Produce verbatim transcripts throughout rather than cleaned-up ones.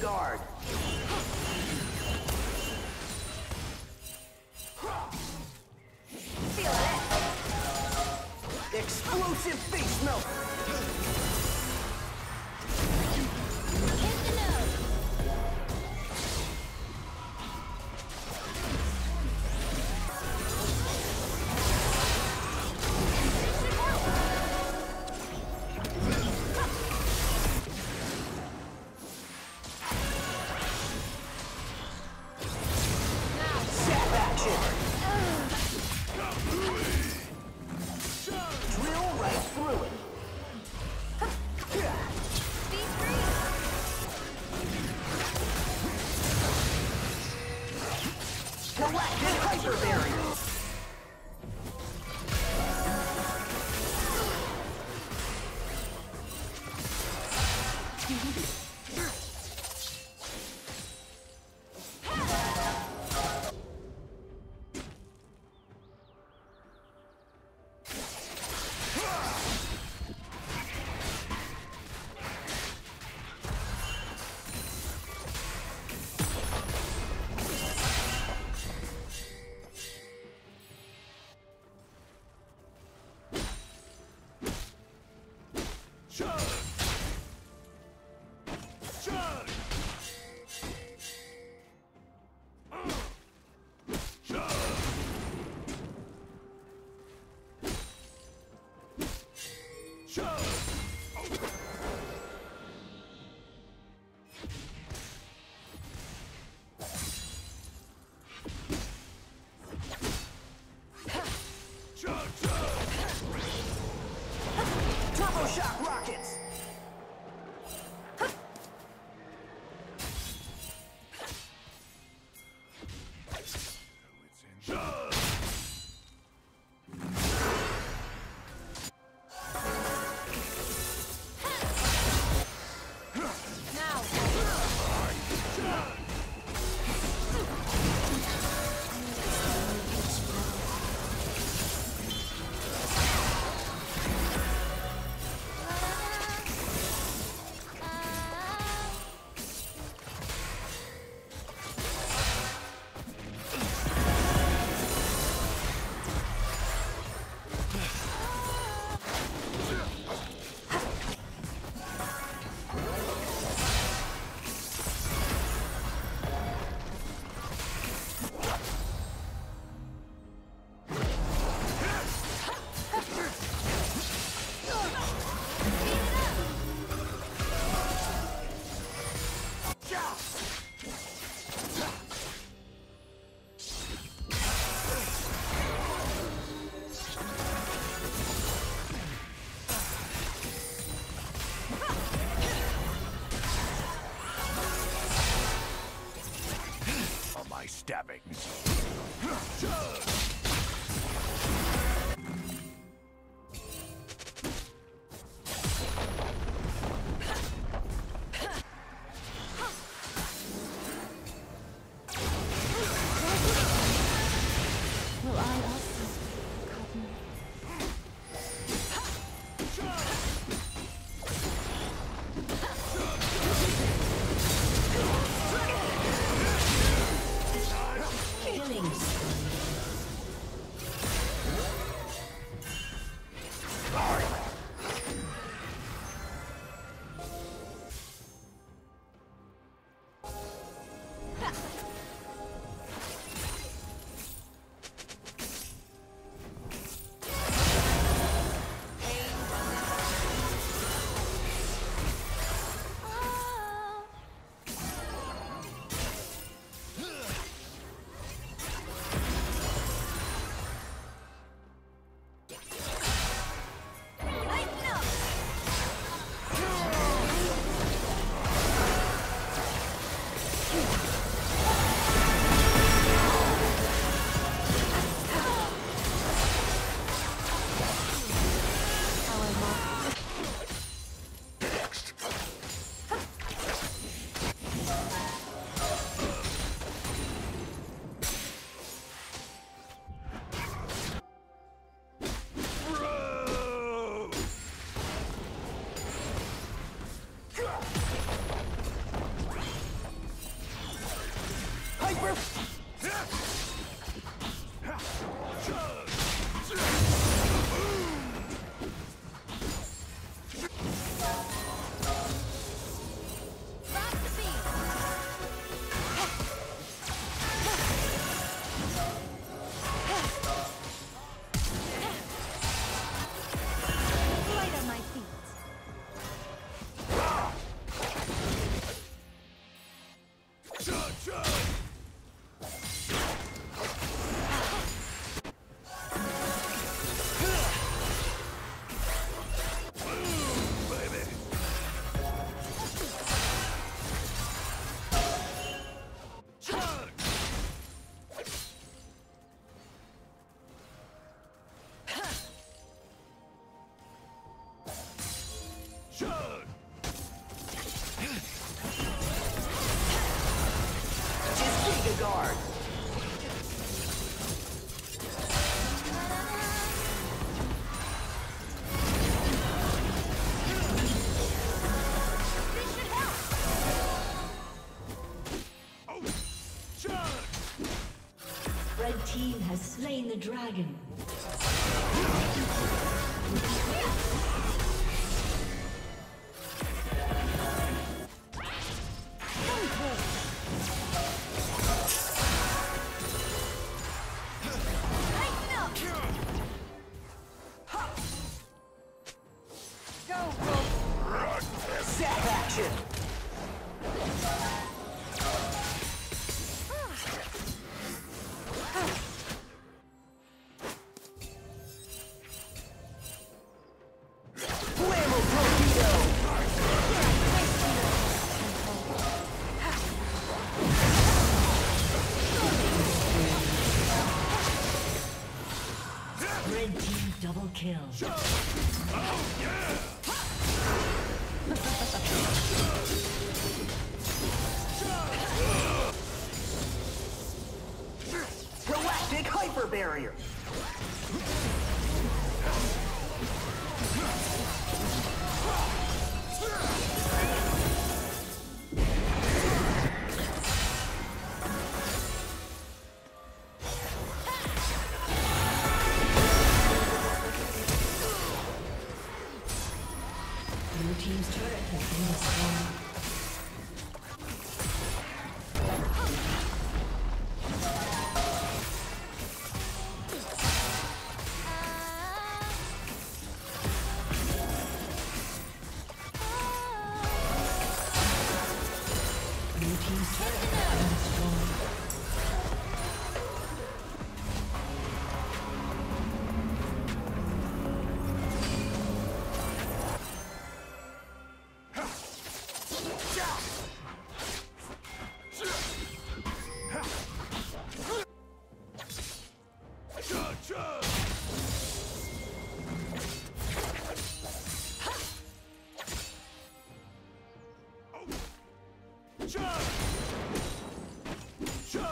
Guard. Feel it. Explosive face melt. Hit the my stabbings. Guard. Red team has slain the dragon. Double kill. Oh yeah! Galactic hyper barrier. Blue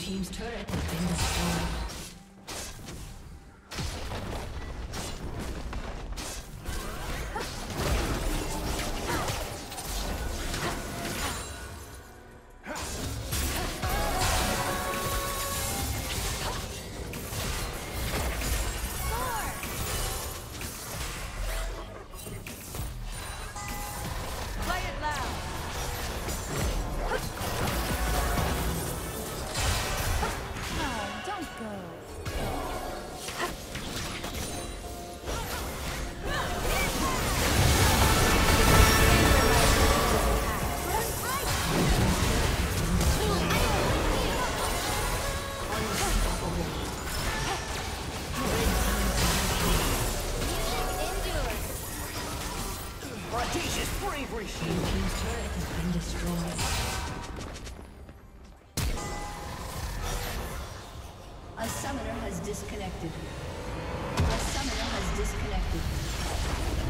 team's turret has been destroyed. A summoner has disconnected. A summoner has disconnected.